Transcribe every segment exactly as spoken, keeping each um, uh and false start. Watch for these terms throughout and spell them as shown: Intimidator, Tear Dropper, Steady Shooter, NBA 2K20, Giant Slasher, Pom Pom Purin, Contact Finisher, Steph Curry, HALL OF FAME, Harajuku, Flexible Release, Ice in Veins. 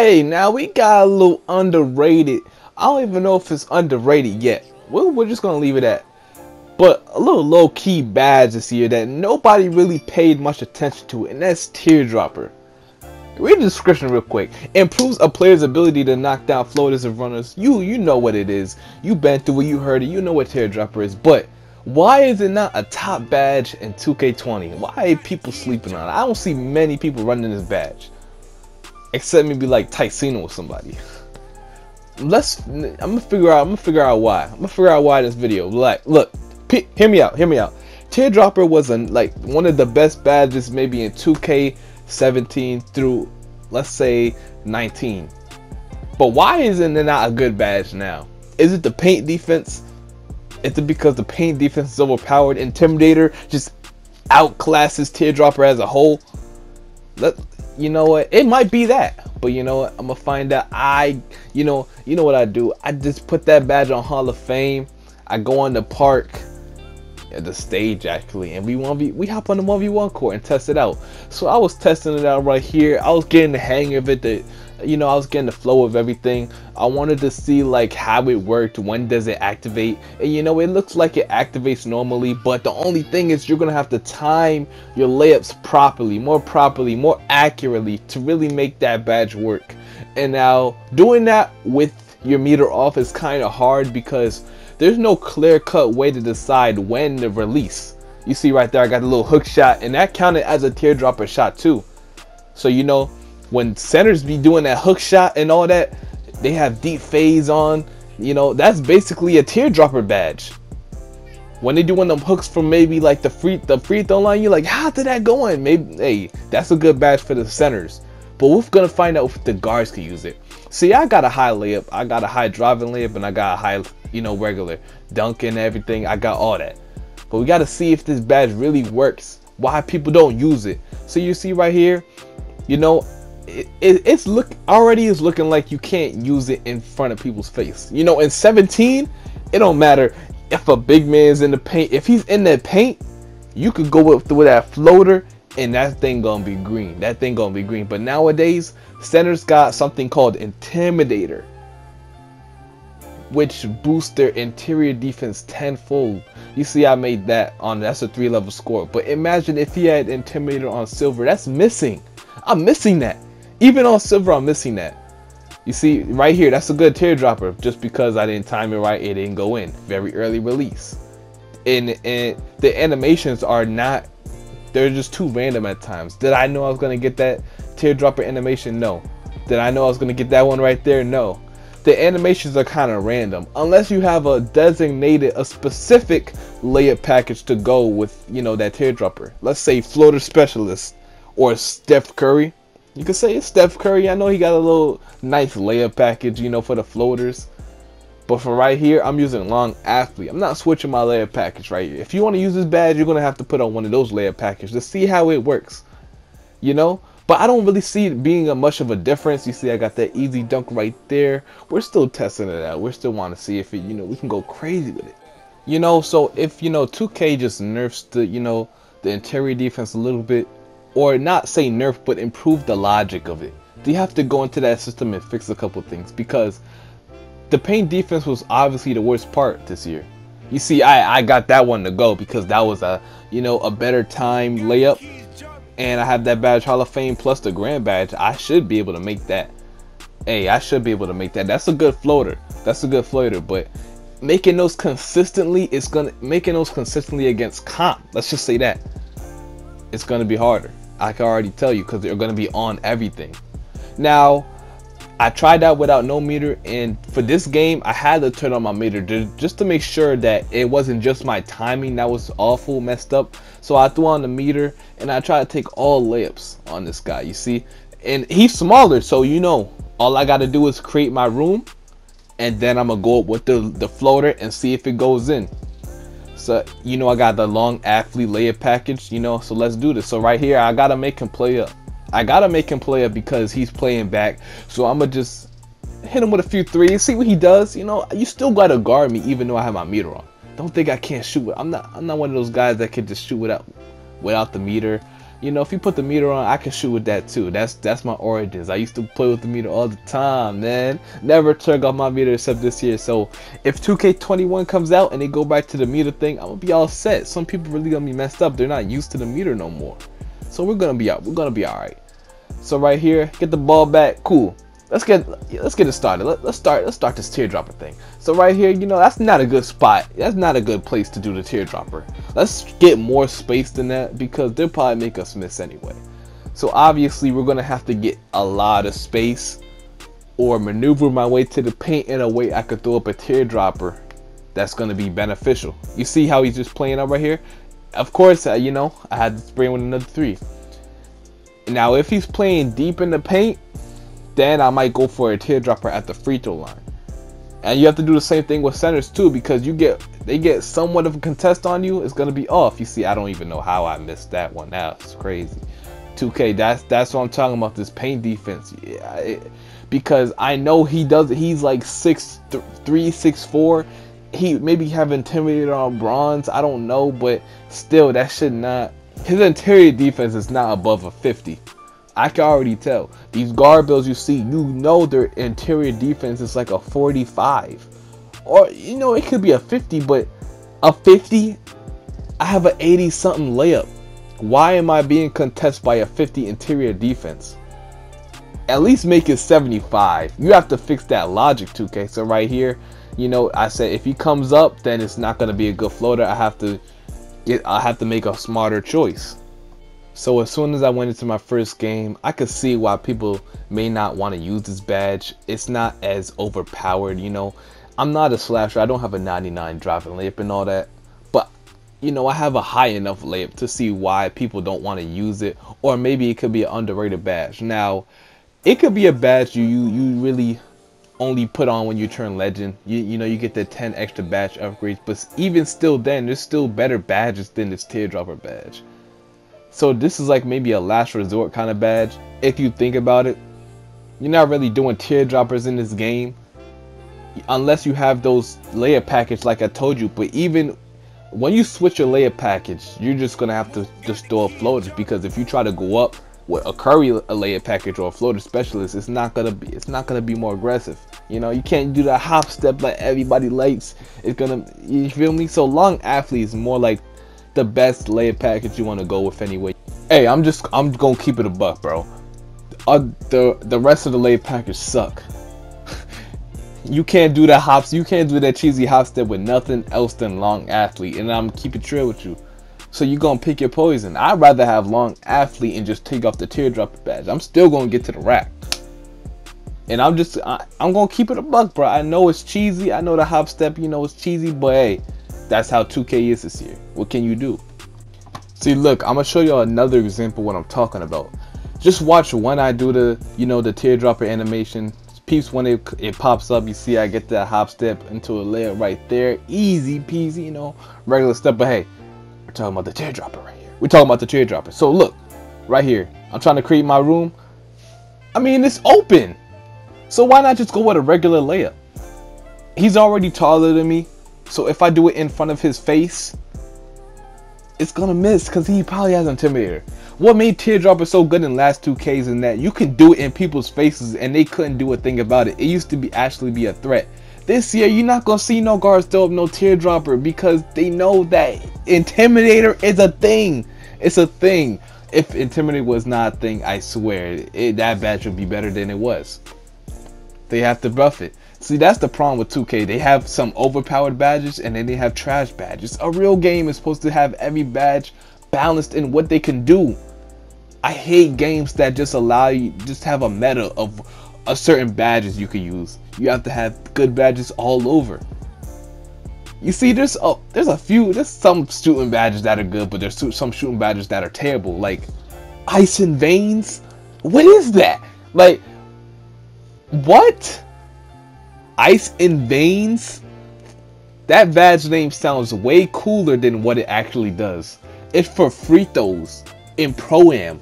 Hey, now we got a little underrated. I don't even know if it's underrated yet. We're, we're just gonna leave it at. But a little low-key badge this year that nobody really paid much attention to, and that's Tear Dropper. Read the description real quick. Improves a player's ability to knock down floaters and runners. You you know what it is. You've been through it, you heard it, you know what Tear Dropper is. But why is it not a top badge in two K twenty? Why are people sleeping on it? I don't see many people running this badge. Except maybe like Ticino or somebody. Let's I'm gonna figure out I'm gonna figure out why. I'm gonna figure out why this video. Like, look, p hear me out, hear me out. Tear Dropper was a, like one of the best badges maybe in two K seventeen through let's say nineteen. But why isn't it not a good badge now? Is it the paint defense? Is it because the paint defense is overpowered? Intimidator just outclasses Tear Dropper as a whole? Let you know what, it might be that, but you know what, I'm gonna find out. I you know you know what I do, I just put that badge on Hall of Fame. I go on the park, the stage actually, and we one v we hop on the one v one court and test it out. So I was testing it out right here. I was getting the hang of it, that you know I was getting the flow of everything. I wanted to see like how it worked, when does it activate, and you know it looks like it activates normally, but the only thing is you're gonna have to time your layups properly, more properly, more accurately to really make that badge work. And now doing that with your meter off is kind of hard because there's no clear-cut way to decide when to release. You see right there, I got a little hook shot, and that counted as a Tear Dropper shot too. So you know, when centers be doing that hook shot and all that, they have deep phase on. You know, that's basically a Tear Dropper badge. When they do one of them hooks from maybe like the free the free throw line, you're like, how did that go in? Maybe hey, that's a good badge for the centers. But we're gonna find out if the guards can use it. See, I got a high layup, I got a high driving layup, and I got a high, you know, regular dunking and everything. I got all that. But we gotta see if this badge really works. Why people don't use it? So you see right here, you know, it, it, it's look already is looking like you can't use it in front of people's face. You know, in seventeen, it don't matter if a big man's in the paint. If he's in that paint, you could go up with that floater, and that thing gonna be green. That thing gonna be green. But nowadays, centers got something called Intimidator, which boosts their interior defense tenfold. You see, I made that on. That's a three-level score. But imagine if he had Intimidator on silver. That's missing. I'm missing that. Even on silver, I'm missing that. You see, right here, that's a good Tear Dropper. Just because I didn't time it right, it didn't go in. Very early release. And and the animations are not. They're just too random at times. Did I know I was gonna get that Tear Dropper animation? No. Did I know I was gonna get that one right there? No. The animations are kind of random unless you have a designated, a specific layup package to go with, you know, that Tear Dropper. Let's say Floater Specialist or Steph Curry. You could say it's Steph Curry. I know he got a little nice layup package, you know, for the floaters. But for right here, I'm using Long Athlete. I'm not switching my layer package right here. If you want to use this badge, you're going to have to put on one of those layer packages to see how it works. You know? But I don't really see it being a much of a difference. You see, I got that easy dunk right there. We're still testing it out. We're still want to see if it, you know, we can go crazy with it. You know, so if, you know, two K just nerfs the, you know, the interior defense a little bit. Or not say nerf, but improve the logic of it. Do you have to go into that system and fix a couple things? Because the paint defense was obviously the worst part this year. You see, I, I got that one to go because that was a, you know, a better time layup. And I have that badge Hall of Fame plus the grand badge. I should be able to make that. Hey, I should be able to make that. That's a good floater. That's a good floater. But making those consistently, it's gonna making those consistently against comp. Let's just say that. It's gonna be harder. I can already tell you because they're gonna be on everything. Now I tried that without no meter, and for this game I had to turn on my meter just to make sure that it wasn't just my timing that was awful, messed up. So I threw on the meter and I tried to take all layups on this guy, you see, and he's smaller, so you know all I gotta do is create my room, and then I'm gonna go up with the, the floater and see if it goes in. So you know I got the Long Athlete layup package, you know, so let's do this. So right here I gotta make him play up. I gotta make him play up because he's playing back. So I'ma just hit him with a few threes, see what he does. You know, you still gotta guard me even though I have my meter on. Don't think I can't shoot. I'm not. I'm not one of those guys that can just shoot without, without the meter. you know, if you put the meter on, I can shoot with that too. That's that's my origins. I used to play with the meter all the time, man. Never took off my meter except this year. So if two K twenty-one comes out and they go back to the meter thing, I'm gonna be all set. Some people really gonna be messed up. They're not used to the meter no more. So we're gonna be out. We're gonna be all right. So right here, get the ball back. Cool. Let's get let's get it started. Let, let's start let's start this teardropper thing. So right here, you know, that's not a good spot. That's not a good place to do the teardropper. Let's get more space than that because they'll probably make us miss anyway. So obviously we're gonna have to get a lot of space or maneuver my way to the paint in a way I could throw up a teardropper that's gonna be beneficial. You see how he's just playing up right here? Of course, uh, you know, I had to spray with another three. Now if he's playing deep in the paint, then I might go for a teardropper at the free throw line. And you have to do the same thing with centers too, because you get they get somewhat of a contest on you, it's gonna be off. You see, I don't even know how I missed that one. That's crazy. two K, that's that's what I'm talking about, this paint defense. Yeah, it, because I know he does. He's like six th three, six four. He maybe have Intimidator on bronze. I don't know, but still, that should not. His interior defense is not above a fifty. I can already tell. These guard builds you see, you know their interior defense is like a forty-five. Or, you know, it could be a fifty, but a fifty? I have an eighty-something layup. Why am I being contested by a fifty interior defense? At least make it seventy-five. You have to fix that logic, two K. So right here, you know, I said if he comes up, then it's not going to be a good floater. I have to, I have to make a smarter choice. So as soon as I went into my first game, I could see why people may not want to use this badge. It's not as overpowered, you know. I'm not a slasher. I don't have a ninety-nine driving layup and all that. But, you know, I have a high enough layup to see why people don't want to use it. Or maybe it could be an underrated badge. Now, it could be a badge you, you, you really only put on when you turn legend. You, you know, you get the ten extra badge upgrades. But even still then, there's still better badges than this teardropper badge. So this is like maybe a last resort kind of badge, if you think about it. You're not really doing teardroppers in this game, unless you have those layup package like I told you. But even when you switch your layup package, you're just going to have to just throw a floater. Because if you try to go up with a Curry a layup package or a floater specialist, it's not going to be it's not going to be more aggressive. You know, you can't do that hop step like everybody likes. It's going to, you feel me? So long athlete is more like the best layup package you want to go with anyway. Hey, I'm just I'm gonna keep it a buck, bro. Uh, the the rest of the layup package suck. You can't do that hops. You can't do that cheesy hop step with nothing else than long athlete. And I'm keeping trail with you. So you're gonna pick your poison. I'd rather have long athlete and just take off the teardrop badge. I'm still gonna get to the rack. And I'm just I, I'm gonna keep it a buck, bro. I know it's cheesy. I know the hop step. You know it's cheesy, but hey. That's how two K is this year. What can you do? See, look, I'm gonna show you another example of what I'm talking about. Just watch when I do the, you know, the teardropper animation. Peeps, when it, it pops up, you see I get that hop step into a layup right there. Easy peasy, you know, regular step. But hey, we're talking about the teardropper right here. We're talking about the teardropper. So look, right here, I'm trying to create my room. I mean, it's open. So why not just go with a regular layup? He's already taller than me. So if I do it in front of his face, it's gonna miss because he probably has Intimidator. What made teardropper so good in last two Ks is that you can do it in people's faces and they couldn't do a thing about it. It used to be actually be a threat. This year, you're not gonna see no guards throw up no teardropper because they know that Intimidator is a thing. It's a thing. If Intimidator was not a thing, I swear it, that badge would be better than it was. They have to buff it. See, that's the problem with two K. They have some overpowered badges and then they have trash badges. A real game is supposed to have every badge balanced in what they can do. I hate games that just allow you, just have a meta of a certain badges you can use. You have to have good badges all over. You see, there's a, there's a few, there's some shooting badges that are good, but there's some shooting badges that are terrible. Like, Ice in Veins? What is that? Like, what? Ice in Veins? That badge name sounds way cooler than what it actually does. It's for free throws in Pro-Am.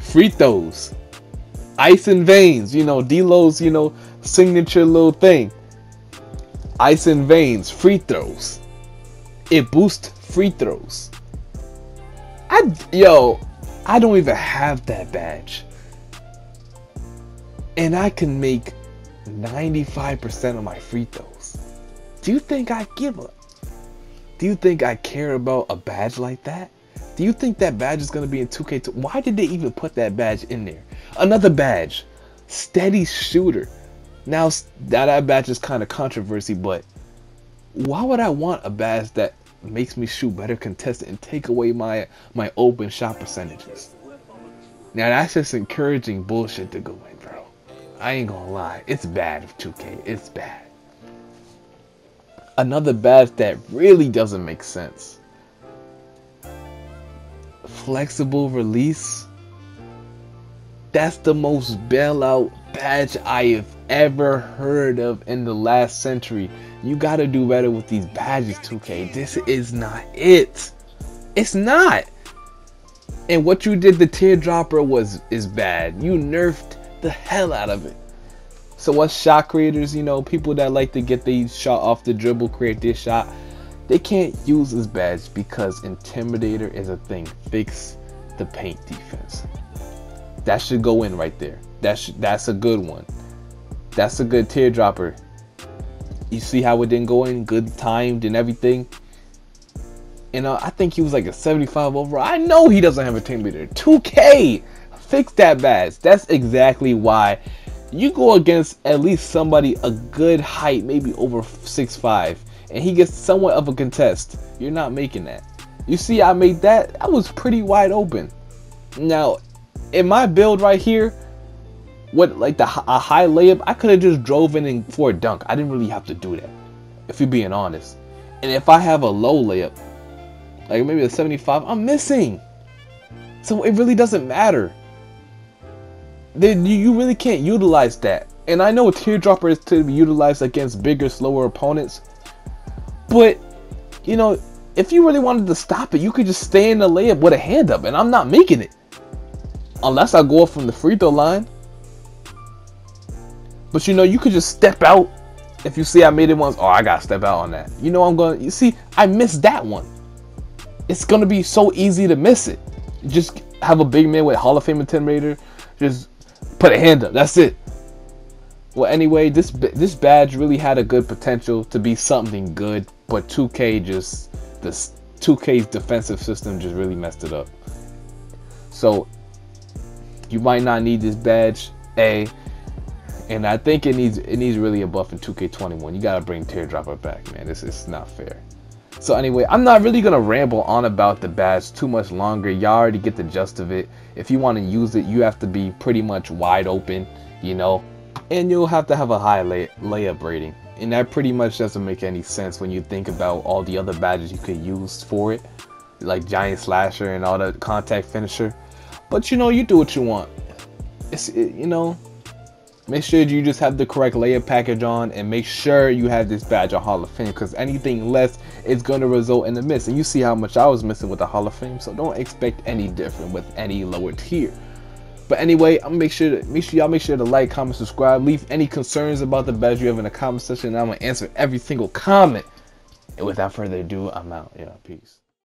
Free throws. Ice in Veins, you know, D-Lo's, you know, signature little thing. Ice in Veins, free throws. It boosts free throws. I yo, I don't even have that badge, and I can make ninety-five percent of my free throws. Do you think I give up? Do you think I care about a badge like that? Do you think that badge is going to be in two K two? Why did they even put that badge in there? Another badge, Steady Shooter. Now that badge is kind of controversy, but why would I want a badge that makes me shoot better contested and take away my my open shot percentages? Now that's just encouraging bullshit to go in, bro. I ain't gonna lie, it's bad of two K. It's bad. Another badge that really doesn't make sense. Flexible Release. That's the most bailout badge I have ever heard of in the last century. You gotta do better with these badges, two K. This is not it. It's not. And what you did, the Tear Dropper, was is bad. You nerfed the hell out of it. So what shot creators, you know, people that like to get their shot off the dribble, create their shot, they can't use this badge because Intimidator is a thing. Fix the paint defense. That should go in right there. That should, that's a good one. That's a good Tear Dropper. You see how it didn't go in? Good timed and everything. And uh, I think he was like a seventy-five overall. I know he doesn't have a team leader. two K! Fix that badge. That's exactly why you go against at least somebody a good height, maybe over six five, and he gets somewhat of a contest. You're not making that. You see, I made that. I was pretty wide open. Now, in my build right here, what like the a high layup, I could have just drove in and for a dunk. I didn't really have to do that, if you're being honest. And if I have a low layup, like maybe a seventy-five, I'm missing. So it really doesn't matter. Then you really can't utilize that. And I know a Teardropper is to be utilized against bigger, slower opponents, but you know, if you really wanted to stop it, you could just stay in the layup with a hand up, and I'm not making it. Unless I go up from the free throw line. But you know, you could just step out. If you see I made it once, oh, I gotta step out on that. You know, I'm gonna, you see, I missed that one. It's gonna be so easy to miss it. Just have a big man with Hall of Fame Intimidator, just put a hand up, that's it. Well, anyway, this this badge really had a good potential to be something good, but two K just, this two K's defensive system just really messed it up. So, you might not need this badge, A. And I think it needs it needs really a buff in two K twenty-one. You gotta bring Teardropper back, man. This is not fair. So anyway, I'm not really gonna ramble on about the badge too much longer. Y'all already get the gist of it. If you want to use it, you have to be pretty much wide open, you know, and you'll have to have a high lay layup rating. And that pretty much doesn't make any sense when you think about all the other badges you could use for it, like Giant Slasher and all the Contact Finisher. But you know, you do what you want. It's it, you know. Make sure you just have the correct layup package on, and make sure you have this badge on Hall of Fame, because anything less is going to result in a miss. And you see how much I was missing with the Hall of Fame, so don't expect any different with any lower tier. But anyway, I'm gonna make sure to make sure y'all make sure to like, comment, subscribe, leave any concerns about the badge you have in the comment section, and I'm gonna answer every single comment. And without further ado, I'm out. Yeah, peace.